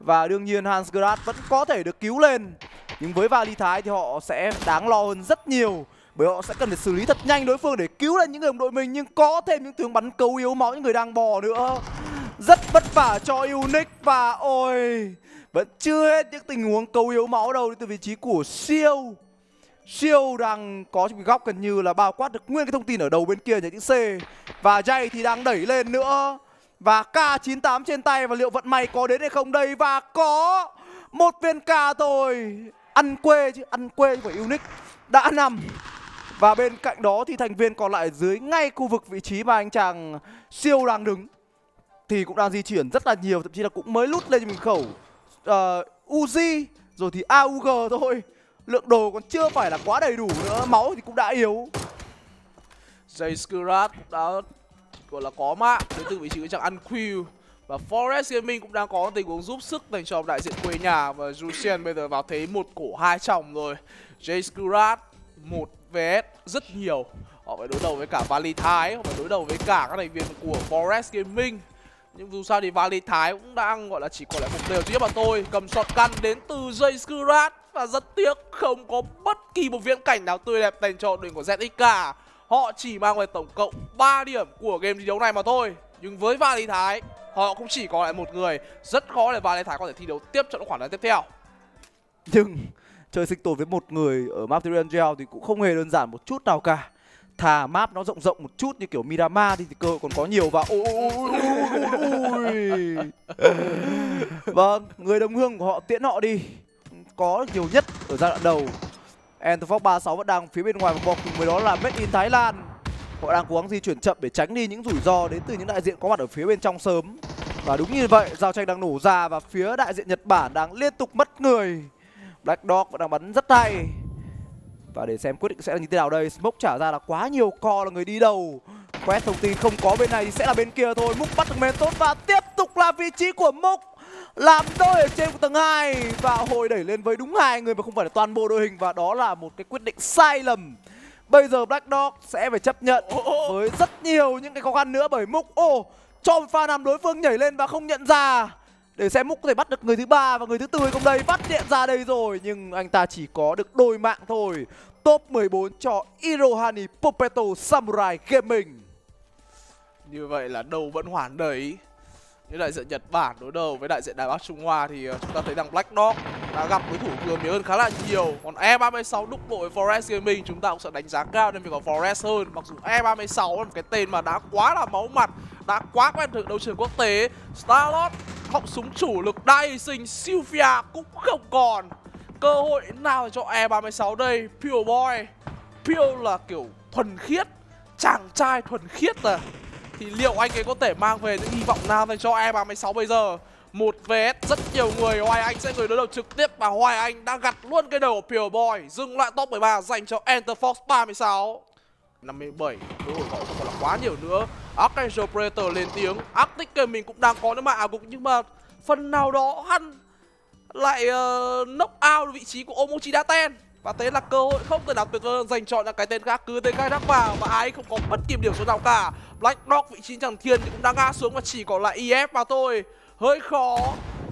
Và đương nhiên Hans Grad vẫn có thể được cứu lên. Nhưng với Valee Thái thì họ sẽ đáng lo hơn rất nhiều, bởi họ sẽ cần phải xử lý thật nhanh đối phương để cứu lên những người đồng đội mình. Nhưng có thêm những tướng bắn cấu yếu máu những người đang bò nữa. Rất vất vả cho Unic và ôi, vẫn chưa hết những tình huống cấu yếu máu đâu từ vị trí của Siêu. Siêu đang có trong cái góc gần như là bao quát được nguyên cái thông tin ở đầu bên kia, nhà chữ C. Và Jay thì đang đẩy lên nữa. Và K98 trên tay, và liệu vận may có đến hay không đây? Và có một viên K thôi. Ăn quê chứ, ăn quê của Unic đã nằm. Và bên cạnh đó thì thành viên còn lại dưới ngay khu vực vị trí mà anh chàng Siêu đang đứng thì cũng đang di chuyển rất là nhiều, thậm chí là cũng mới lút lên cho mình khẩu Uzi rồi thì AUG thôi. Lượng đồ còn chưa phải là quá đầy đủ nữa, máu thì cũng đã yếu. Jay Skurat đã gọi là có mạng đến từ vị trí của chàng ăn Q. Và Forest Gaming cũng đang có tình huống giúp sức dành cho đại diện quê nhà. Và Jusian bây giờ vào thế một cổ hai chồng rồi. Jay Skurat 1 vs rất nhiều. Họ phải đối đầu với cả Valee Thai, họ phải đối đầu với cả các thành viên của Forest Gaming. Nhưng dù sao thì Valee Thái cũng đang gọi là chỉ còn lại một điều duy nhất mà thôi. Cầm shotgun đến từ Jay Skurat. Và rất tiếc không có bất kỳ một viễn cảnh nào tươi đẹp dành cho đội của ZX cả. Họ chỉ mang về tổng cộng 3 điểm của game thi đấu này mà thôi. Nhưng với Valee Thái, họ cũng chỉ còn lại một người. Rất khó để Valee Thái có thể thi đấu tiếp trong những khoảng đấu tiếp theo. Nhưng chơi sinh tồn với một người ở map Triangel thì cũng không hề đơn giản một chút nào cả. Thà map nó rộng rộng một chút như kiểu Miramar thì cơ hội còn có nhiều. Và vâng, người đồng hương của họ tiễn họ đi, có nhiều nhất ở giai đoạn đầu. ENTER FORCE 36 vẫn đang phía bên ngoài vòng cùng với đó là Made in Thái Lan. Họ đang cố gắng di chuyển chậm để tránh đi những rủi ro đến từ những đại diện có mặt ở phía bên trong sớm. Và đúng như vậy, giao tranh đang nổ ra và phía đại diện Nhật Bản đang liên tục mất người. Black Dog vẫn đang bắn rất hay. Và để xem quyết định sẽ là như thế nào đây. Smoke trả ra là quá nhiều co là người đi đầu. Quét thông tin không có bên này thì sẽ là bên kia thôi. Mook bắt được men tốt và tiếp tục là vị trí của Mook. Làm đôi ở trên của tầng 2. Và hồi đẩy lên với đúng hai người mà không phải là toàn bộ đội hình. Và đó là một cái quyết định sai lầm. Bây giờ Black Dog sẽ phải chấp nhận với rất nhiều những cái khó khăn nữa. Bởi Mook cho một pha nằm đối phương nhảy lên và không nhận ra. Để xem Mook có thể bắt được người thứ ba và người thứ tư hay không đây. Bắt điện ra đây rồi, nhưng anh ta chỉ có được đôi mạng thôi. Top 14 cho Irohani Popeto Samurai Gaming. Như vậy là đầu vẫn hoàn đấy. Như đại diện Nhật Bản đối đầu với đại diện Đài Bắc Trung Hoa thì chúng ta thấy rằng Black Dog đã gặp đối thủ vừa mới hơn khá là nhiều. Còn E36 đúc bộ với Forest Gaming chúng ta cũng sẽ đánh giá cao nên việc của Forest hơn. Mặc dù E36 là một cái tên mà đã quá là máu mặt, đã quá quen thuộc đấu trường quốc tế. Starlord, họng súng chủ lực đa hy sinh Sylvia cũng không còn. Cơ hội nào cho E36 đây? Pure Boy, Pure là kiểu thuần khiết, chàng trai thuần khiết à. Thì liệu anh ấy có thể mang về những hy vọng nào dành cho E36 bây giờ? 1 vs rất nhiều người, Hoài Anh sẽ người đối đầu trực tiếp. Và Hoài Anh đã gặt luôn cái đầu của Pure Boy, dừng lại top 13 dành cho ENTER FORCE 36. 57, đối thủ họ không còn là quá nhiều nữa. Arkangel Predator lên tiếng, Arctic Gaming cũng đang có những mạng ảo cục. Nhưng mà phần nào đó hắn lại knock out vị trí của Omochi Daten. Và thế là cơ hội không thể nào tuyệt vời dành cho những cái tên khác, cứ tên khai thác vào và ai không có bất kỳ điểm số nào cả. Black Dog vị trí chẳng thiên thì cũng đang ngã xuống và chỉ còn lại EF mà thôi. Hơi khó,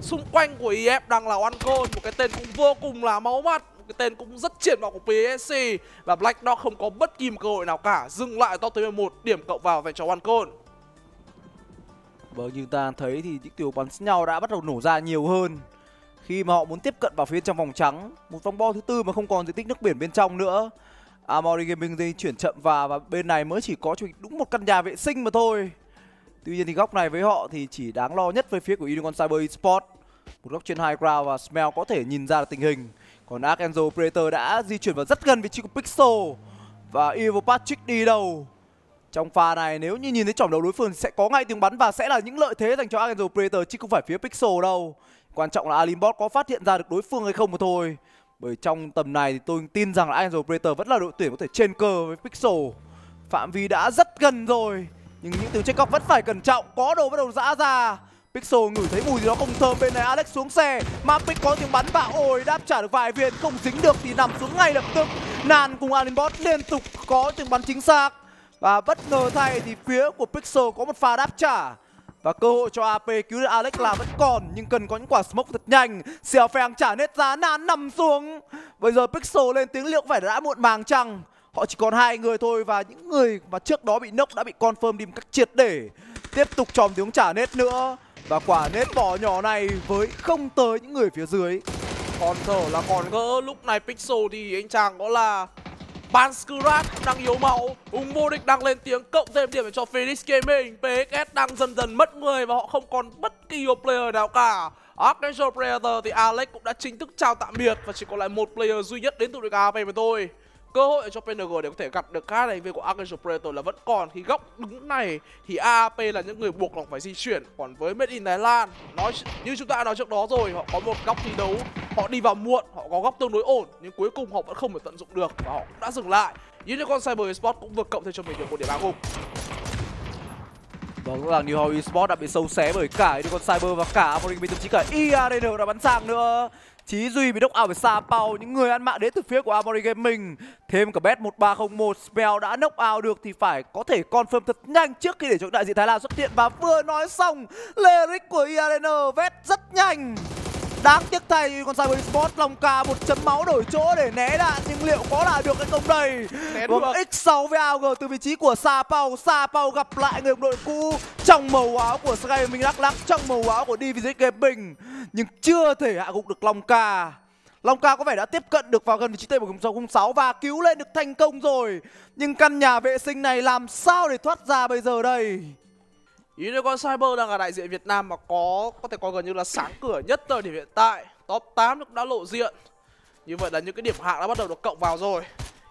xung quanh của EF đang là OneCold, một cái tên cũng vô cùng là máu mặt, một cái tên cũng rất triển vọng của PSC. Và Black Dog không có bất kỳ một cơ hội nào cả, dừng lại top thứ 11, điểm cộng vào dành cho OneCold. Vâng, như ta thấy thì những tiểu bắn nhau đã bắt đầu nổ ra nhiều hơn khi mà họ muốn tiếp cận vào phía trong vòng trắng. Một vòng bo thứ tư mà không còn diện tích nước biển bên trong nữa. Armory Gaming di chuyển chậm vào và bên này mới chỉ có đúng một căn nhà vệ sinh mà thôi. Tuy nhiên thì góc này với họ thì chỉ đáng lo nhất với phía của Unicorn Cyber Esports. Một góc trên high ground và Smell có thể nhìn ra tình hình. Còn Arkangel Predator đã di chuyển vào rất gần vị trí của Pixel. Và Evil Patrick đi đầu. Trong pha này nếu như nhìn thấy chỏm đầu đối phương thì sẽ có ngay tiếng bắn và sẽ là những lợi thế dành cho Arkangel Predator chứ không phải phía Pixel đâu. Quan trọng là Alimbot có phát hiện ra được đối phương hay không mà thôi. Bởi trong tầm này thì tôi tin rằng là Angel Predator vẫn là đội tuyển có thể trên cờ với Pixel. Phạm vi đã rất gần rồi, nhưng những tiếng check góc vẫn phải cẩn trọng. Có đồ bắt đầu dã ra. Pixel ngửi thấy mùi gì đó không thơm. Bên này Alex xuống xe, Mapic có tiếng bắn và ôi đáp trả được vài viên. Không dính được thì nằm xuống ngay lập tức. Nan cùng Alimbot liên tục có tiếng bắn chính xác. Và bất ngờ thay thì phía của Pixel có một pha đáp trả. Và cơ hội cho AP cứu Alex là vẫn còn, nhưng cần có những quả smoke thật nhanh. Xèo phèng trả hết giá, Nan nằm xuống. Bây giờ Pixel lên tiếng, liệu phải đã muộn màng chăng? Họ chỉ còn hai người thôi, và những người mà trước đó bị knock đã bị confirm đi một cách triệt để. Tiếp tục chòm tiếng trả nết nữa. Và quả nết bỏ nhỏ này với không tới những người phía dưới. Còn thở là còn gỡ. Lúc này Pixel thì anh chàng đó là Ban Skurat đang yếu máu, Hùng vô địch đang lên tiếng, cộng thêm điểm cho Phoenix Gaming. PXS đang dần dần mất người và họ không còn bất kỳ một player nào cả. Arkangel Predator thì Alex cũng đã chính thức chào tạm biệt và chỉ còn lại một player duy nhất đến từ đội AP mà thôi. Cơ hội cho PNG để có thể gặp được các thành viên của Arkangel Predator là vẫn còn. Khi góc đứng này thì AAP là những người buộc lòng phải di chuyển. Còn với Made in Thailand, như chúng ta đã nói trước đó rồi, họ có một góc thi đấu, họ đi vào muộn, họ có góc tương đối ổn, nhưng cuối cùng họ vẫn không thể tận dụng được và họ cũng đã dừng lại. Unicorn Cyber Esports cũng vừa cộng thêm cho mình được một điểm 3 gục. Vâng, là New House Esports đã bị sâu xé bởi cả Unicorn Cyber và cả Armory Gaming, thậm chí cả E-Arena đã bắn sang nữa. Chí Duy bị knock out bởi Sa Pao, những người ăn mạng đến từ phía của Armory Gaming. Thêm cả bet 1301, Smell đã knock out được thì phải có thể confirm thật nhanh trước khi để cho đại diện Thái Lan xuất hiện. Và vừa nói xong, Lyric của E-Arena vét rất nhanh. Đáng tiếc thay thì còn Cyber Esports, Long Ca một chấm máu đổi chỗ để né đạn, nhưng liệu có là được hay không đây? X6 với AUG từ vị trí của Sa Pao. Sa Pao gặp lại người đồng đội cũ trong màu áo của Sky Minh Đắk Lắk, trong màu áo của DVZ Gaming, nhưng chưa thể hạ gục được Long Ca. Long Ca có vẻ đã tiếp cận được vào gần vị trí T1606 và cứu lên được thành công rồi, nhưng căn nhà vệ sinh này làm sao để thoát ra bây giờ đây? Unicorn Cyber đang là đại diện Việt Nam mà có thể coi gần như là sáng cửa nhất thời điểm hiện tại. Top 8 cũng đã lộ diện. Như vậy là những cái điểm hạng đã bắt đầu được cộng vào rồi.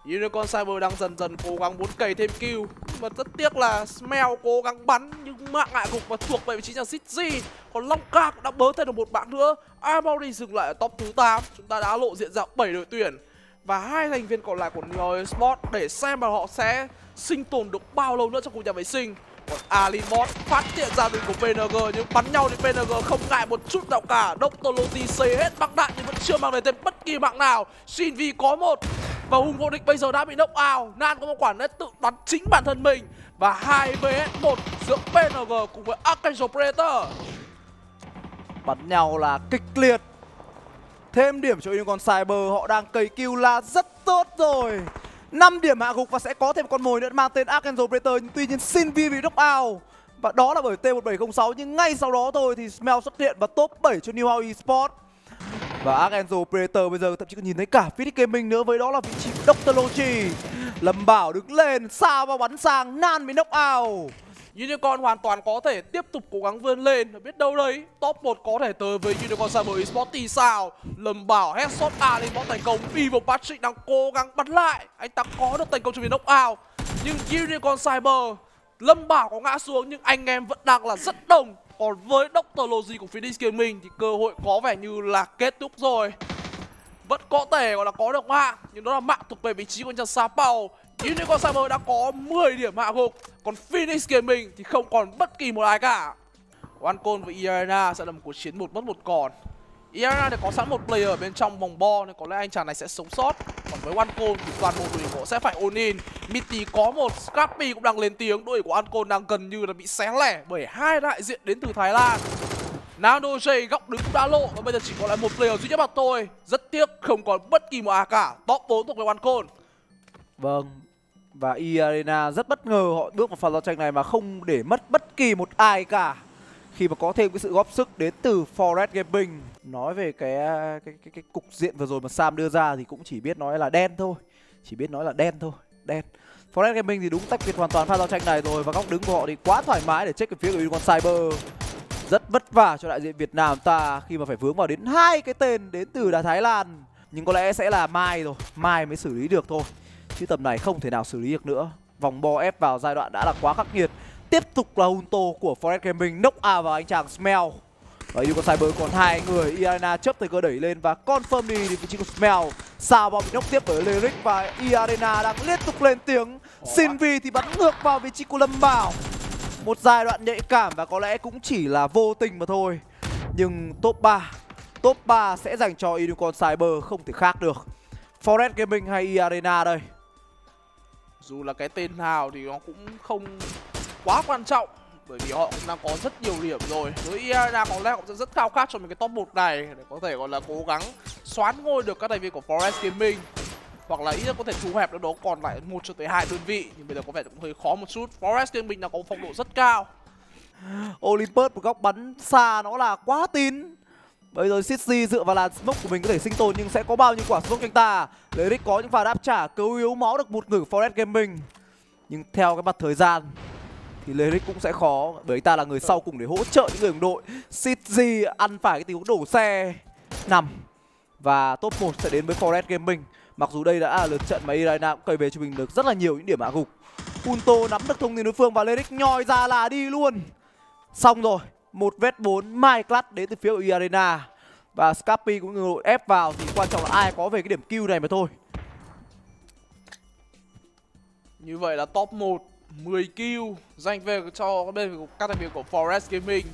Unicorn Cyber đang dần dần cố gắng muốn cày thêm kill, mà rất tiếc là Smell cố gắng bắn nhưng mạng ngại gục và thuộc về vị trí nhà City. Còn Long Ca cũng đã bớ thêm được một bạn nữa. Armory dừng lại ở top thứ 8. Chúng ta đã lộ diện ra 7 đội tuyển và hai thành viên còn lại của New House Esports để xem mà họ sẽ sinh tồn được bao lâu nữa trong khu nhà vệ sinh. Còn Alimbot phát hiện ra mình của PNG, nhưng bắn nhau thì PNG không ngại một chút nào cả. Doctor Loki xê hết băng đạn nhưng vẫn chưa mang đến thêm bất kỳ mạng nào. Xin Vi có một và Hùng vô địch bây giờ đã bị knock out. Nan có một quả nét tự bắn chính bản thân mình. Và 2 vs 1 giữa PNG cùng với Arkangel Predator. Bắn nhau là kịch liệt. Thêm điểm cho Unicorn Cyber, họ đang cày kill là rất tốt rồi. 5 điểm hạ gục và sẽ có thêm con mồi nữa mang tên Arkangel Predator, nhưng tuy nhiên Xin Vi bị knock out. Và đó là bởi T1706, nhưng ngay sau đó thôi thì Smell xuất hiện và top 7 cho New House Esports. Và Arkangel Predator bây giờ thậm chí còn nhìn thấy cả Phoenix Gaming nữa, với đó là vị trí Doctor Loki. Lâm Bảo đứng lên, Sa Pao bắn sang, Nan bị knock out. Unicorn hoàn toàn có thể tiếp tục cố gắng vươn lên, biết đâu đấy top 1 có thể tới với Unicorn Cyber Esports thì sao. Lâm Bảo headshot Alimbot thành công, Vivo Patrick đang cố gắng bắn lại, anh ta có được thành công trong việc knock out, nhưng Unicorn Cyber, Lâm Bảo có ngã xuống nhưng anh em vẫn đang là rất đồng. Còn với Doctor Logi của Phoenix Gaming thì cơ hội có vẻ như là kết thúc rồi. Vẫn có thể gọi là có được mạng, nhưng đó là mạng thuộc về vị trí của nhà Sa Pao. Unicorn Cyber đã có 10 điểm hạ gục, còn Phoenix Gaming thì không còn bất kỳ một ai cả. OneCold với E-Arena sẽ là một cuộc chiến một mất một còn. E-Arena thì có sẵn một player bên trong vòng bo nên có lẽ anh chàng này sẽ sống sót. Còn với OneCold thì toàn bộ đội của họ sẽ phải all in. Mitty có một, Scapy cũng đang lên tiếng. Đội của OneCold đang gần như là bị xé lẻ bởi hai đại diện đến từ Thái Lan. Nano J góc đứng cũng đã lộ và bây giờ chỉ còn lại một player duy nhất mà thôi. Rất tiếc không còn bất kỳ một ai cả. Top 4 thuộc về OneCold. Vâng, và E-Arena rất bất ngờ, họ bước vào pha giao tranh này mà không để mất bất kỳ một ai cả, khi mà có thêm cái sự góp sức đến từ Forest Gaming. Nói về cái cục diện vừa rồi mà Sam đưa ra thì cũng chỉ biết nói là đen thôi. Chỉ biết nói là đen thôi, đen. Forest Gaming thì đúng tách biệt hoàn toàn pha giao tranh này rồi, và góc đứng của họ thì quá thoải mái để check về phía của Unicorn Cyber. Rất vất vả cho đại diện Việt Nam ta khi mà phải vướng vào đến hai cái tên đến từ đá Thái Lan. Nhưng có lẽ sẽ là mai rồi, mai mới xử lý được thôi. Chứ tầm này không thể nào xử lý được nữa. Vòng bo ép vào giai đoạn đã là quá khắc nghiệt. Tiếp tục là Hunto của Forest Gaming, knock out vào anh chàng Smell. Và Unicorn Cyber còn hai người. E-Arena chớp thời cơ đẩy lên và confirm đi vị trí của Smell. Sao bom bị knock tiếp bởi Lyric và E-Arena đang liên tục lên tiếng. Xin Vi thì bắn ngược vào vị trí của Lâm Bảo. Một giai đoạn nhạy cảm và có lẽ cũng chỉ là vô tình mà thôi. Nhưng top 3 sẽ dành cho Unicorn Cyber, không thể khác được. Forest Gaming hay E-Arena đây? Dù là cái tên nào thì nó cũng không quá quan trọng bởi vì họ cũng đang có rất nhiều điểm rồi. Với E-Arena có lẽ cũng rất khao khát cho mình cái top 1 này để có thể gọi là cố gắng xoán ngôi được các thành viên của Forest Gaming, hoặc là ít nhất có thể thu hẹp đó còn lại 1 cho tới 2 đơn vị. Nhưng bây giờ có vẻ cũng hơi khó một chút. Forest Gaming là có phong độ rất cao. Olympus một góc bắn xa nó là quá tín. Bây giờ Sitsi dựa vào làn smoke của mình có thể sinh tồn, nhưng sẽ có bao nhiêu quả smoke cho anh ta. Lyric có những pha đáp trả cứu yếu máu được một ngử Forest Gaming, nhưng theo cái mặt thời gian thì Lyric cũng sẽ khó, bởi anh ta là người sau cùng để hỗ trợ những người đồng đội. Sitsi ăn phải cái tình huống đổ xe nằm và top 1 sẽ đến với Forest Gaming. Mặc dù đây đã là lượt trận mà E-Arena cũng cày về cho mình được rất là nhiều những điểm hạ gục. Punto nắm được thông tin đối phương và Lyric nhòi ra là đi luôn. Xong rồi, 1v4 mai clutch đến từ phía của E-Arena. Và Scapy cũng ngồi ép vào, thì quan trọng là ai có về cái điểm kill này mà thôi. Như vậy là top 1, 10 kill dành về cho các thành viên của Forest Gaming.